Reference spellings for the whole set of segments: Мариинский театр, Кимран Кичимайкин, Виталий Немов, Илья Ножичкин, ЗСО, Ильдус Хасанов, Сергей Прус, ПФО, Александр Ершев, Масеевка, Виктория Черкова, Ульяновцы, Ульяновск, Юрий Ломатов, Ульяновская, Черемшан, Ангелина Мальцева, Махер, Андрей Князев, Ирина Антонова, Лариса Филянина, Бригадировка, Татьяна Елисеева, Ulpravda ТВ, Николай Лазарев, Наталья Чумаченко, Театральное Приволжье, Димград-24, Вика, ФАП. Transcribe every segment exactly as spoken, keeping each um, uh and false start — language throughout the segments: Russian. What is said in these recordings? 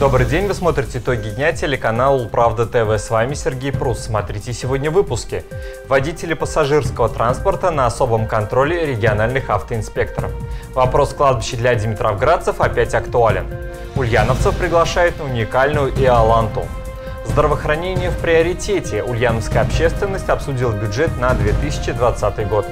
Добрый день, вы смотрите «Итоги дня» телеканал «Улправда ТВ». С вами Сергей Прус. Смотрите сегодня выпуски. Водители пассажирского транспорта на особом контроле региональных автоинспекторов. Вопрос кладбища для димитровградцев опять актуален. Ульяновцев приглашают на уникальную Иоланту. Здравоохранение в приоритете. Ульяновская общественность обсудила бюджет на две тысячи двадцатый год.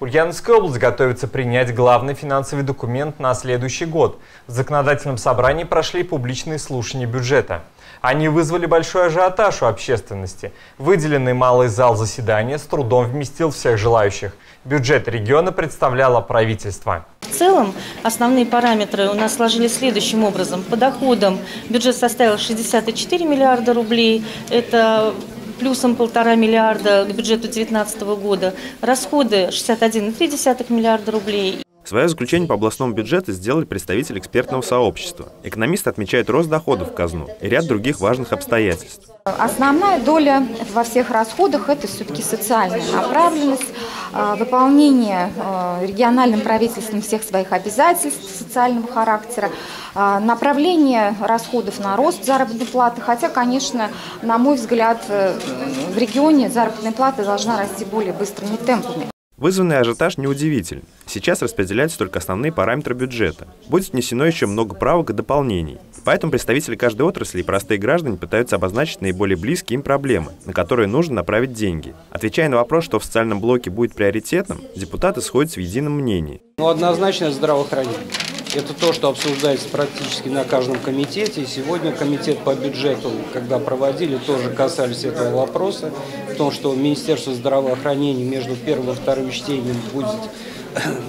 Ульяновская область готовится принять главный финансовый документ на следующий год. В законодательном собрании прошли публичные слушания бюджета. Они вызвали большой ажиотаж у общественности. Выделенный малый зал заседания с трудом вместил всех желающих. Бюджет региона представляло правительство. В целом основные параметры у нас сложились следующим образом. По доходам бюджет составил шестьдесят четыре миллиарда рублей. Это плюсом полтора миллиарда к бюджету две тысячи девятнадцатого года, расходы шестьдесят один и три десятых миллиарда рублей. Свое заключение по областному бюджету сделали представители экспертного сообщества. Экономисты отмечают рост доходов в казну и ряд других важных обстоятельств. Основная доля во всех расходах – это все-таки социальная направленность, выполнение региональным правительством всех своих обязательств социального характера, направление расходов на рост заработной платы. Хотя, конечно, на мой взгляд, в регионе заработная плата должна расти более быстрыми темпами. Вызванный ажиотаж неудивителен. Сейчас распределяются только основные параметры бюджета. Будет внесено еще много правок и дополнений. Поэтому представители каждой отрасли и простые граждане пытаются обозначить наиболее близкие им проблемы, на которые нужно направить деньги. Отвечая на вопрос, что в социальном блоке будет приоритетным, депутаты сходятся в едином мнении. Ну, однозначно здравоохранение. Это то, что обсуждается практически на каждом комитете. И сегодня комитет по бюджету, когда проводили, тоже касались этого вопроса. В том, что Министерство здравоохранения между первым и вторым чтением будет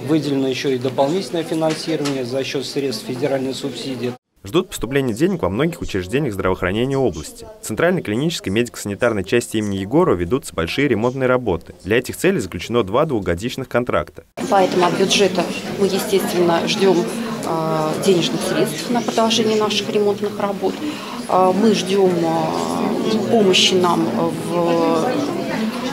выделено еще и дополнительное финансирование за счет средств федеральной субсидии. Ждут поступления денег во многих учреждениях здравоохранения области. В центральной клинической медико-санитарной части имени Егорова ведутся большие ремонтные работы. Для этих целей заключено два двухгодичных контракта. Поэтому от бюджета мы, естественно, ждем денежных средств на продолжение наших ремонтных работ. Мы ждем помощи нам в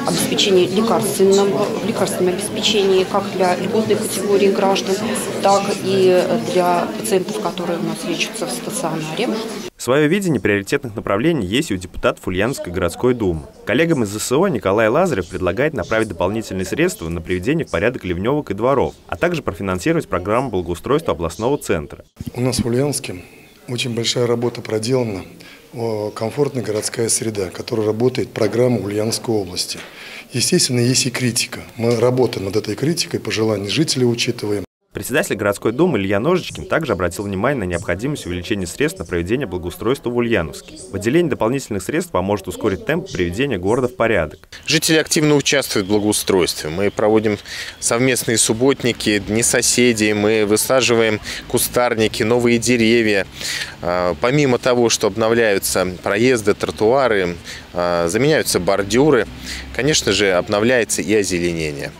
обеспечении лекарственным, в лекарственном обеспечении как для льготной категории граждан, так и для пациентов, которые у нас лечатся в стационаре. Свое видение приоритетных направлений есть и у депутатов Ульяновской городской думы. Коллегам из ЗСО Николай Лазарев предлагает направить дополнительные средства на приведение в порядок ливневок и дворов, а также профинансировать программу благоустройства областного центра. У нас в Ульяновске очень большая работа проделана. Комфортная городская среда, которая работает программа Ульяновской области. Естественно, есть и критика. Мы работаем над этой критикой, пожелания жителей учитываем. Председатель городской думы Илья Ножичкин также обратил внимание на необходимость увеличения средств на проведение благоустройства в Ульяновске. Выделение дополнительных средств поможет ускорить темп приведения города в порядок. Жители активно участвуют в благоустройстве. Мы проводим совместные субботники, дни соседей, мы высаживаем кустарники, новые деревья. Помимо того, что обновляются проезды, тротуары, заменяются бордюры, конечно же, обновляется и озеленение.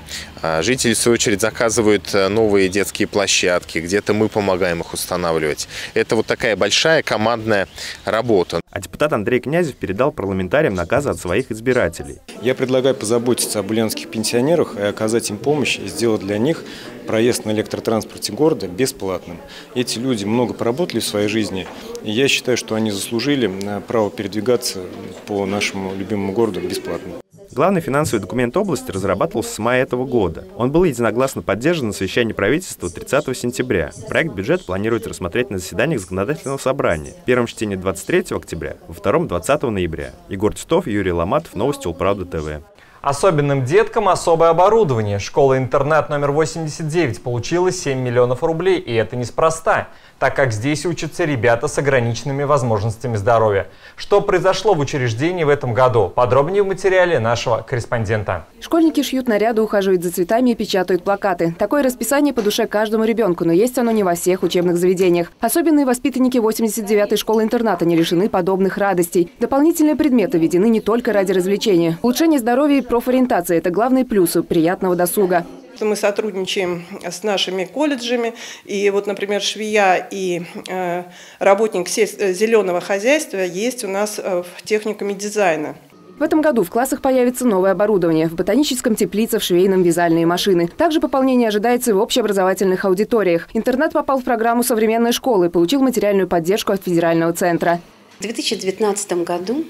Жители, в свою очередь, заказывают новые детские площадки, где-то мы помогаем их устанавливать. Это вот такая большая командная работа. А депутат Андрей Князев передал парламентариям наказы от своих избирателей. Я предлагаю позаботиться об ульяновских пенсионерах и оказать им помощь, и сделать для них проезд на электротранспорте города бесплатным. Эти люди много поработали в своей жизни, и я считаю, что они заслужили право передвигаться по нашему любимому городу бесплатно. Главный финансовый документ области разрабатывался с мая этого года. Он был единогласно поддержан на совещании правительства тридцатого сентября. Проект бюджета планируется рассмотреть на заседаниях законодательного собрания. В первом чтении двадцать третьего октября, во втором – двадцатого ноября. Егор Тестов, Юрий Ломатов, новости Улправда ТВ. Особенным деткам особое оборудование. Школа-интернат номер восемьдесят девять получила семь миллионов рублей, и это неспроста, так как здесь учатся ребята с ограниченными возможностями здоровья. Что произошло в учреждении в этом году? Подробнее в материале нашего корреспондента. Школьники шьют наряды, ухаживают за цветами и печатают плакаты. Такое расписание по душе каждому ребенку, но есть оно не во всех учебных заведениях. Особенные воспитанники восемьдесят девятой школы-интерната не лишены подобных радостей. Дополнительные предметы введены не только ради развлечения. Улучшение здоровья и профориентация – это главные плюсы приятного досуга. Мы сотрудничаем с нашими колледжами. И вот, например, швея и э, работник зеленого хозяйства есть у нас в техникуме дизайна. В этом году в классах появится новое оборудование. В ботаническом теплице, в швейном вязальные машины. Также пополнение ожидается и в общеобразовательных аудиториях. Интернат попал в программу современной школы и получил материальную поддержку от федерального центра. В две тысячи девятнадцатом году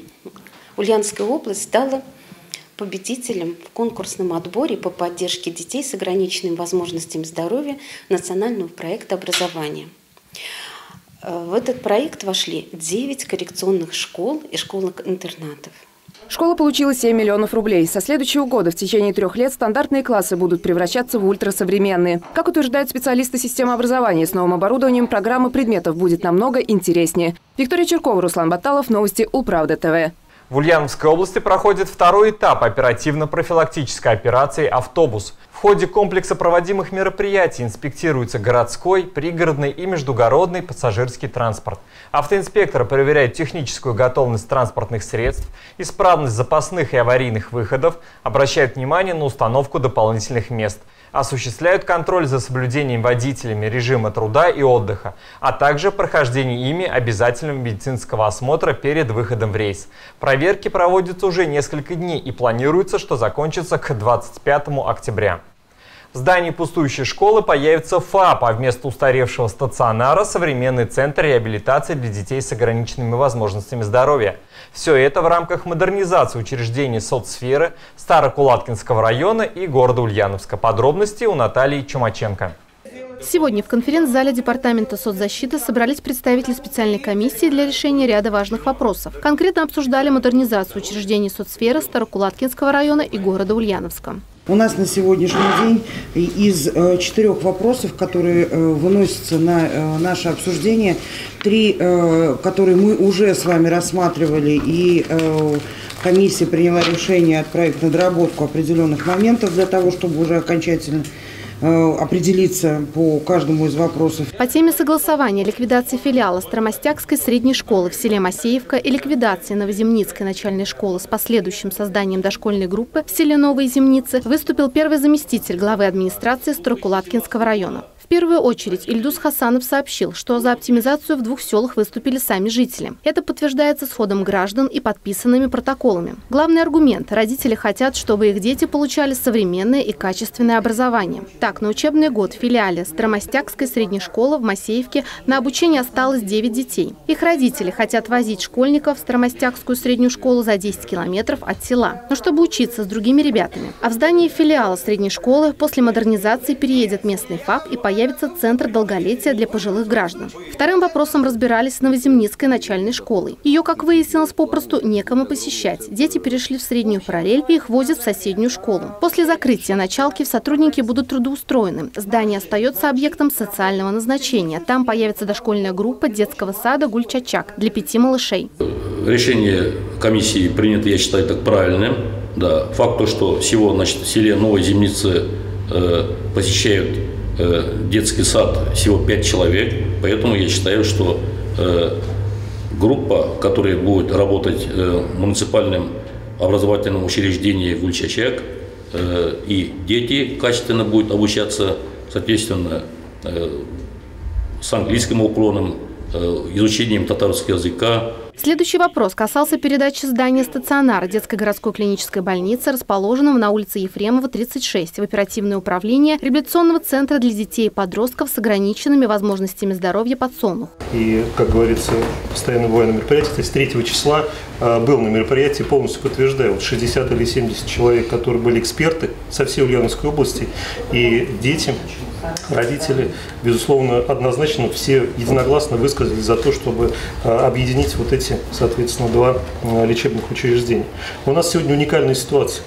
Ульяновская область стала победителем в конкурсном отборе по поддержке детей с ограниченными возможностями здоровья национального проекта образования. В этот проект вошли девять коррекционных школ и школ-интернатов. Школа получила семь миллионов рублей. Со следующего года в течение трех лет стандартные классы будут превращаться в ультрасовременные. Как утверждают специалисты системы образования, с новым оборудованием программа предметов будет намного интереснее. Виктория Черкова, Руслан Баталов, новости Улправда ТВ. В Ульяновской области проходит второй этап оперативно-профилактической операции «Автобус». В ходе комплекса проводимых мероприятий инспектируется городской, пригородный и междугородный пассажирский транспорт. Автоинспекторы проверяют техническую готовность транспортных средств, исправность запасных и аварийных выходов, обращают внимание на установку дополнительных мест, осуществляют контроль за соблюдением водителями режима труда и отдыха, а также прохождение ими обязательного медицинского осмотра перед выходом в рейс. Проверки проводятся уже несколько дней и планируется, что закончится к двадцать пятому октября. В здании пустующей школы появится ФАП, а вместо устаревшего стационара – современный центр реабилитации для детей с ограниченными возможностями здоровья. Все это в рамках модернизации учреждений соцсферы Старокулаткинского района и города Ульяновска. Подробности у Натальи Чумаченко. Сегодня в конференц-зале Департамента соцзащиты собрались представители специальной комиссии для решения ряда важных вопросов. Конкретно обсуждали модернизацию учреждений соцсферы Старокулаткинского района и города Ульяновска. У нас на сегодняшний день из четырех вопросов, которые выносятся на наше обсуждение, три, которые мы уже с вами рассматривали, и комиссия приняла решение отправить на доработку определенных моментов для того, чтобы уже окончательно определиться по каждому из вопросов. По теме согласования ликвидации филиала Старомостякской средней школы в селе Масеевка и ликвидации Новоземницкой начальной школы с последующим созданием дошкольной группы в селе Новые Земницы выступил первый заместитель главы администрации Старокулаткинского района. В первую очередь Ильдус Хасанов сообщил, что за оптимизацию в двух селах выступили сами жители. Это подтверждается с ходом граждан и подписанными протоколами. Главный аргумент – родители хотят, чтобы их дети получали современное и качественное образование. Так, на учебный год в филиале Старомостякской средней школы в Масеевке на обучение осталось девять детей. Их родители хотят возить школьников в Старомостякскую среднюю школу за десять километров от села, но чтобы учиться с другими ребятами. А в здании филиала средней школы после модернизации переедет местный ФАП и поедет появится центр долголетия для пожилых граждан. Вторым вопросом разбирались с Новоземницкой начальной школой. Ее, как выяснилось, попросту некому посещать. Дети перешли в среднюю параллель и их возят в соседнюю школу. После закрытия началки сотрудники будут трудоустроены. Здание остается объектом социального назначения. Там появится дошкольная группа детского сада «Гульчачак» для пяти малышей. Решение комиссии принято, я считаю, так правильным. Да. Факт то, что всего, значит, в селе Новой Земницы э, посещают детский сад всего пять человек, поэтому я считаю, что группа, которая будет работать в муниципальном образовательном учреждении Гульчачак, и дети качественно будут обучаться, соответственно, с английским уклоном, изучением татарского языка. Следующий вопрос касался передачи здания стационара детской городской клинической больницы, расположенного на улице Ефремова, тридцать шесть, в оперативное управление реабилитационного центра для детей и подростков с ограниченными возможностями здоровья «Подсолнух». И, как говорится, постоянно бывает на мероприятии, то есть третьего числа был на мероприятии, полностью подтверждаю, шестьдесят или семьдесят человек, которые были эксперты со всей Ульяновской области, и дети, родители, безусловно, однозначно все единогласно высказались за то, чтобы объединить вот эти, соответственно, два лечебных учреждения. У нас сегодня уникальная ситуация.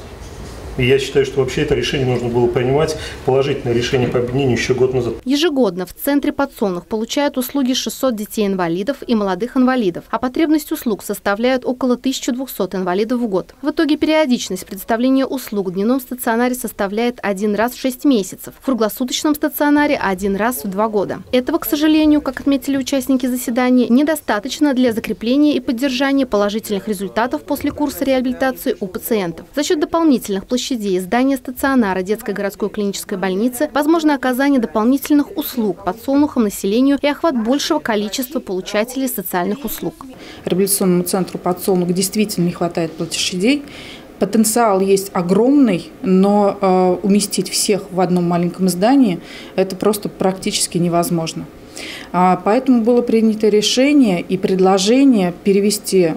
И я считаю, что вообще это решение нужно было принимать, положительное решение по объединению еще год назад. Ежегодно в центре «Подсолнух» получают услуги шестьсот детей-инвалидов и молодых инвалидов, а потребность услуг составляет около тысячи двухсот инвалидов в год. В итоге периодичность предоставления услуг в дневном стационаре составляет один раз в шесть месяцев, в круглосуточном стационаре – один раз в два года. Этого, к сожалению, как отметили участники заседания, недостаточно для закрепления и поддержания положительных результатов после курса реабилитации у пациентов. За счет дополнительных площадей площадей, здание стационара детской городской клинической больницы, возможно оказание дополнительных услуг подсолнухам населению и охват большего количества получателей социальных услуг. Реабилитационному центру «Подсолнух» действительно не хватает площадей. Потенциал есть огромный, но уместить всех в одном маленьком здании – это просто практически невозможно. Поэтому было принято решение и предложение перевести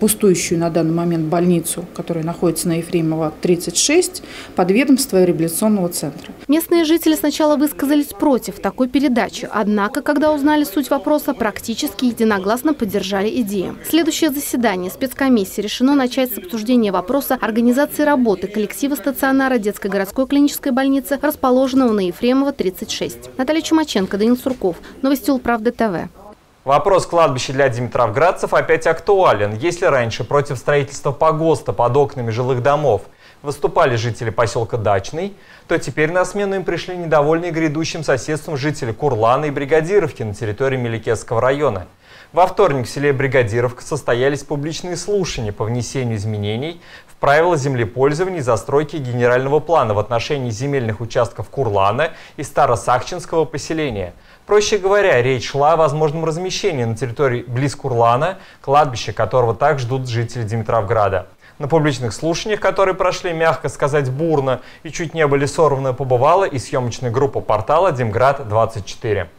пустующую на данный момент больницу, которая находится на Ефремова тридцать шесть, под ведомство реабилитационного центра. Местные жители сначала высказались против такой передачи, однако, когда узнали суть вопроса, практически единогласно поддержали идею. Следующее заседание спецкомиссии решено начать с обсуждения вопроса организации работы коллектива стационара детской городской клинической больницы, расположенного на Ефремова тридцать шесть. Наталья Чумаченко, Данил Сурков. Новости Улправда ТВ. Вопрос кладбища для димитровградцев опять актуален. Если раньше против строительства погоста под окнами жилых домов выступали жители поселка Дачный, то теперь на смену им пришли недовольные грядущим соседством жители Курлана и Бригадировки на территории Меликесского района. Во вторник в селе Бригадировка состоялись публичные слушания по внесению изменений в правила землепользования и застройки генерального плана в отношении земельных участков Курлана и Старосахчинского поселения. Проще говоря, речь шла о возможном размещении на территории близ Курлана, кладбища которого так ждут жители Димитровграда. На публичных слушаниях, которые прошли, мягко сказать, бурно и чуть не были сорваны, побывала и съемочная группа портала «Димград двадцать четыре».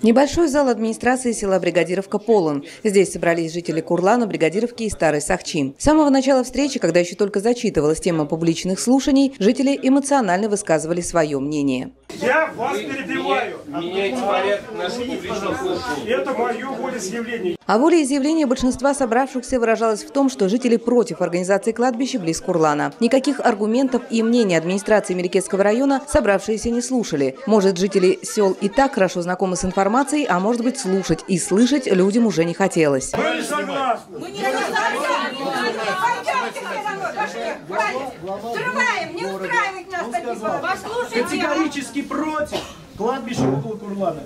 Небольшой зал администрации села Бригадировка полон. Здесь собрались жители Курлана, Бригадировки и Старой Сахчи. С самого начала встречи, когда еще только зачитывалась тема публичных слушаний, жители эмоционально высказывали свое мнение. Я вас Вы перебиваю. Меняйте порядок наших публичных слушаний. Это мое волеизъявление. А волеизъявление большинства собравшихся выражалось в том, что жители против организации кладбища близ Курлана. Никаких аргументов и мнений администрации Меликесского района собравшиеся не слушали. Может, жители сел и так хорошо знакомы с информацией, а может быть, слушать и слышать людям уже не хотелось. Мы согласны. Мы не категорически против кладбища около Курлана.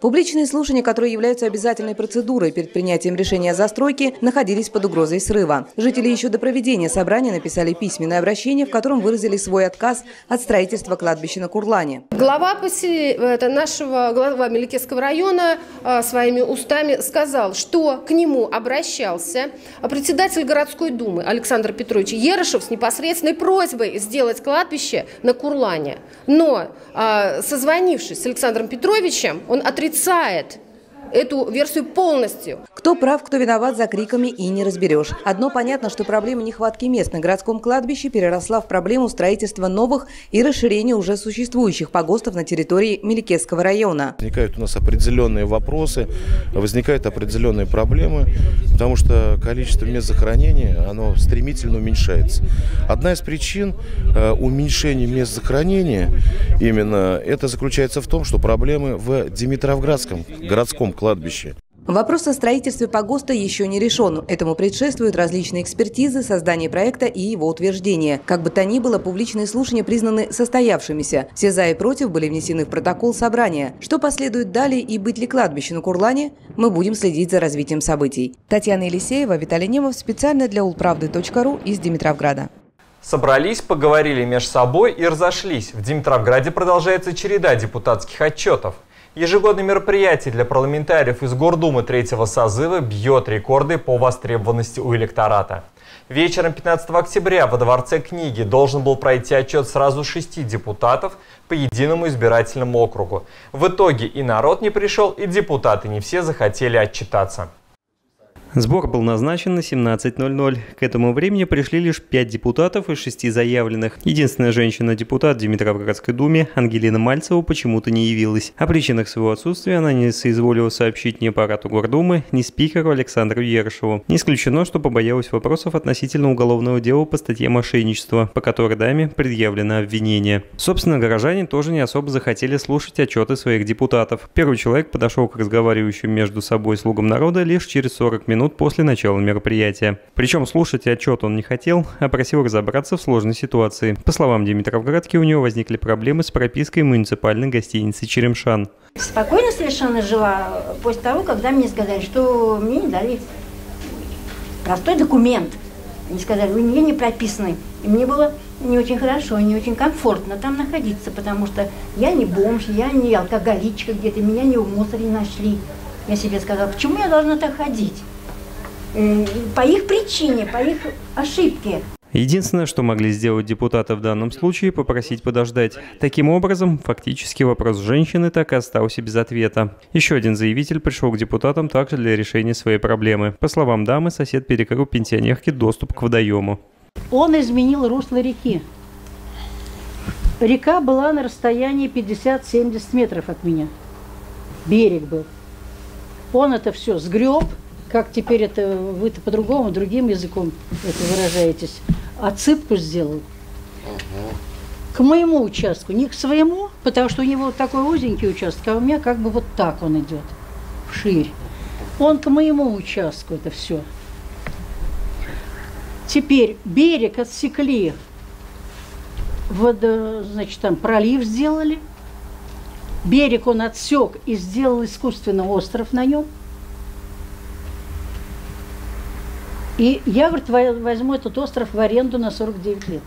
Публичные слушания, которые являются обязательной процедурой перед принятием решения о застройке, находились под угрозой срыва. Жители еще до проведения собрания написали письменное обращение, в котором выразили свой отказ от строительства кладбища на Курлане. Глава поселения, нашего глава Меликесского района своими устами сказал, что к нему обращался председатель городской думы Александр Петрович Ерышев с непосредственной просьбой сделать кладбище на Курлане. Но, созвонившись с Александром Петровичем, он отрицал эту версию полностью. Кто прав, кто виноват, за криками и не разберешь. Одно понятно, что проблема нехватки мест на городском кладбище переросла в проблему строительства новых и расширения уже существующих погостов на территории Меликесского района. Возникают у нас определенные вопросы, возникают определенные проблемы, потому что количество мест захоронения, оно стремительно уменьшается. Одна из причин уменьшения мест захоронения именно это заключается в том, что проблемы в Димитровградском городском кладбище. Вопрос о строительстве погоста еще не решен. Этому предшествуют различные экспертизы, создание проекта и его утверждение. Как бы то ни было, публичные слушания признаны состоявшимися. Все «за» и «против» были внесены в протокол собрания. Что последует далее и быть ли кладбище на Курлане, мы будем следить за развитием событий. Татьяна Елисеева, Виталий Немов. Специально для Улправды точка ру из Димитровграда. Собрались, поговорили между собой и разошлись. В Димитровграде продолжается череда депутатских отчетов. Ежегодное мероприятие для парламентариев из Гордумы третьего созыва бьет рекорды по востребованности у электората. Вечером пятнадцатого октября во Дворце книги должен был пройти отчет сразу шести депутатов по единому избирательному округу. В итоге и народ не пришел, и депутаты не все захотели отчитаться. Сбор был назначен на семнадцать ноль-ноль. К этому времени пришли лишь пять депутатов из шести заявленных. Единственная женщина-депутат Димитровградской думе Ангелина Мальцева почему-то не явилась. О причинах своего отсутствия она не соизволила сообщить ни аппарату Гордумы, ни спикеру Александру Ершеву. Не исключено, что побоялась вопросов относительно уголовного дела по статье «Мошенничество», по которой даме предъявлено обвинение. Собственно, горожане тоже не особо захотели слушать отчеты своих депутатов. Первый человек подошел к разговаривающим между собой слугам народа лишь через сорок минут. После начала мероприятия. Причем слушать отчет он не хотел, а просил разобраться в сложной ситуации. По словам димитровградки, у него возникли проблемы с пропиской муниципальной гостиницы «Черемшан». Спокойно совершенно жила после того, когда мне сказали, что мне не дали простой документ. Они сказали, вы не прописаны. И мне было не очень хорошо, не очень комфортно там находиться, потому что я не бомж, я не алкоголичка где-то, меня не в мусоре нашли. Я себе сказала, почему я должна так ходить? По их причине, по их ошибке. Единственное, что могли сделать депутаты в данном случае, попросить подождать. Таким образом, фактически вопрос женщины так и остался без ответа. Еще один заявитель пришел к депутатам также для решения своей проблемы. По словам дамы, сосед перекрыл пенсионерке доступ к водоему. Он изменил русло реки. Река была на расстоянии пятьдесят-семьдесят метров от меня. Берег был. Он это все сгреб. Как теперь это вы-то по-другому, другим языком это выражаетесь, отсыпку сделал. К моему участку, не к своему, потому что у него такой узенький участок, а у меня как бы вот так он идет, вширь. Он к моему участку это все. Теперь берег отсекли, водо, значит, там пролив сделали, берег он отсек и сделал искусственно остров на нем. И я, говорит, возьму этот остров в аренду на сорок девять лет.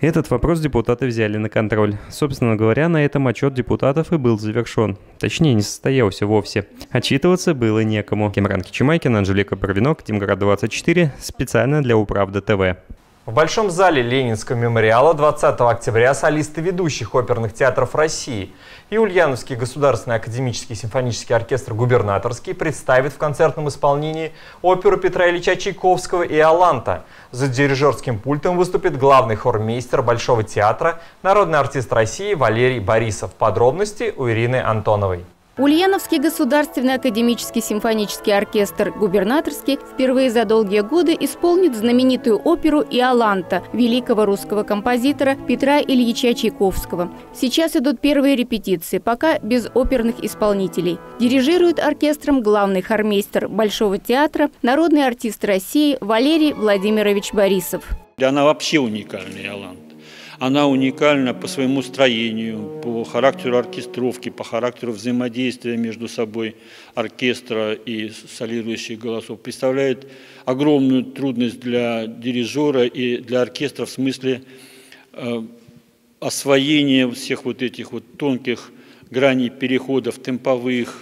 Этот вопрос депутаты взяли на контроль. Собственно говоря, на этом отчет депутатов и был завершен. Точнее, не состоялся вовсе. Отчитываться было некому. Кимран Кичимайкин, Анжелика Барвинок, Димград двадцать четыре. Специально для Улправда ТВ. В Большом зале Ленинского мемориала двадцатого октября солисты ведущих оперных театров России и Ульяновский государственный академический симфонический оркестр «Губернаторский» представит в концертном исполнении оперу Петра Ильича Чайковского «Иоланта». За дирижерским пультом выступит главный хормейстер Большого театра, народный артист России Валерий Борисов. Подробности у Ирины Антоновой. Ульяновский государственный академический симфонический оркестр «Губернаторский» впервые за долгие годы исполнит знаменитую оперу «Иоланта» великого русского композитора Петра Ильича Чайковского. Сейчас идут первые репетиции, пока без оперных исполнителей. Дирижирует оркестром главный хормейстер Большого театра, народный артист России Валерий Владимирович Борисов. Она вообще уникальная, «Иоланта». Она уникальна по своему строению, по характеру оркестровки, по характеру взаимодействия между собой оркестра и солирующих голосов. Представляет огромную трудность для дирижера и для оркестра в смысле э, освоения всех вот этих вот тонких граней переходов темповых.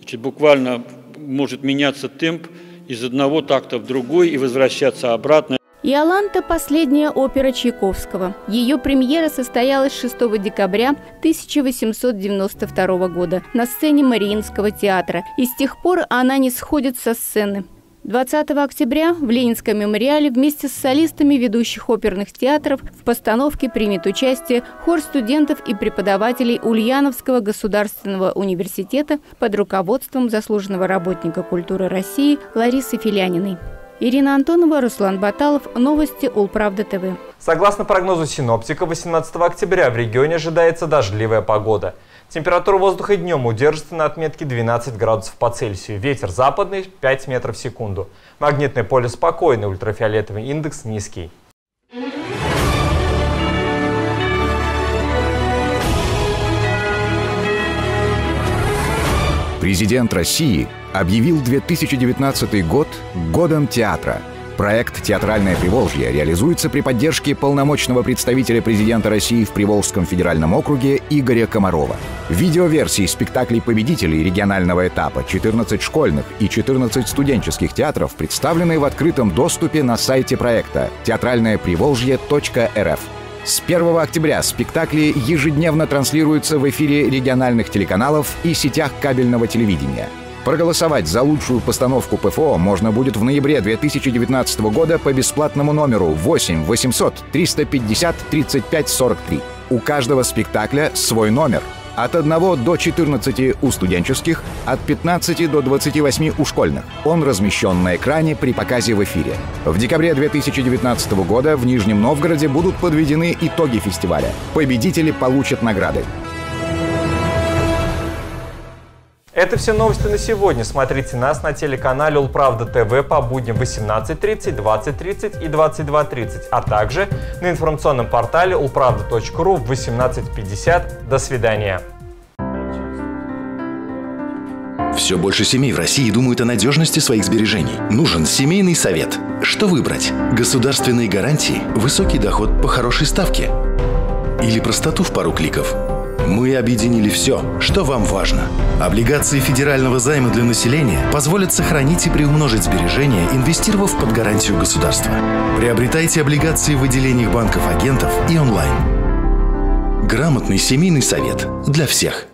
Значит, буквально может меняться темп из одного такта в другой и возвращаться обратно. «Иоланта» – последняя опера Чайковского. Ее премьера состоялась шестого декабря тысяча восемьсот девяносто второго года на сцене Мариинского театра, и с тех пор она не сходит со сцены. двадцатого октября в Ленинском мемориале вместе с солистами ведущих оперных театров в постановке примет участие хор студентов и преподавателей Ульяновского государственного университета под руководством заслуженного работника культуры России Ларисы Филяниной. Ирина Антонова, Руслан Баталов. Новости Улправда ТВ. Согласно прогнозу синоптика, восемнадцатого октября в регионе ожидается дождливая погода. Температура воздуха днем удержится на отметке двенадцать градусов по Цельсию. Ветер западный пять метров в секунду. Магнитное поле спокойное, ультрафиолетовый индекс низкий. Президент России объявил две тысячи девятнадцатый год «Годом театра». Проект «Театральное Приволжье» реализуется при поддержке полномочного представителя президента России в Приволжском федеральном округе Игоря Комарова. Видеоверсии спектаклей победителей регионального этапа четырнадцати школьных и четырнадцати студенческих театров представлены в открытом доступе на сайте проекта театральное приволжье точка рф. С первого октября спектакли ежедневно транслируются в эфире региональных телеканалов и сетях кабельного телевидения. Проголосовать за лучшую постановку ПФО можно будет в ноябре две тысячи девятнадцатого года по бесплатному номеру восемь восемьсот триста пятьдесят тридцать пять сорок три. У каждого спектакля свой номер. От одного до четырнадцати у студенческих, от пятнадцати до двадцати восьми у школьных. Он размещен на экране при показе в эфире. В декабре две тысячи девятнадцатого года в Нижнем Новгороде будут подведены итоги фестиваля. Победители получат награды. Это все новости на сегодня. Смотрите нас на телеканале Улправда ТВ по будням в восемнадцать тридцать, двадцать тридцать и двадцать два тридцать, а также на информационном портале улправда точка ру в восемнадцать пятьдесят. До свидания. Все больше семей в России думают о надежности своих сбережений. Нужен семейный совет. Что выбрать? Государственные гарантии, высокий доход по хорошей ставке или простоту в пару кликов? Мы объединили все, что вам важно. Облигации федерального займа для населения позволят сохранить и приумножить сбережения, инвестировав под гарантию государства. Приобретайте облигации в отделениях банков-агентов и онлайн. Грамотный семейный совет для всех.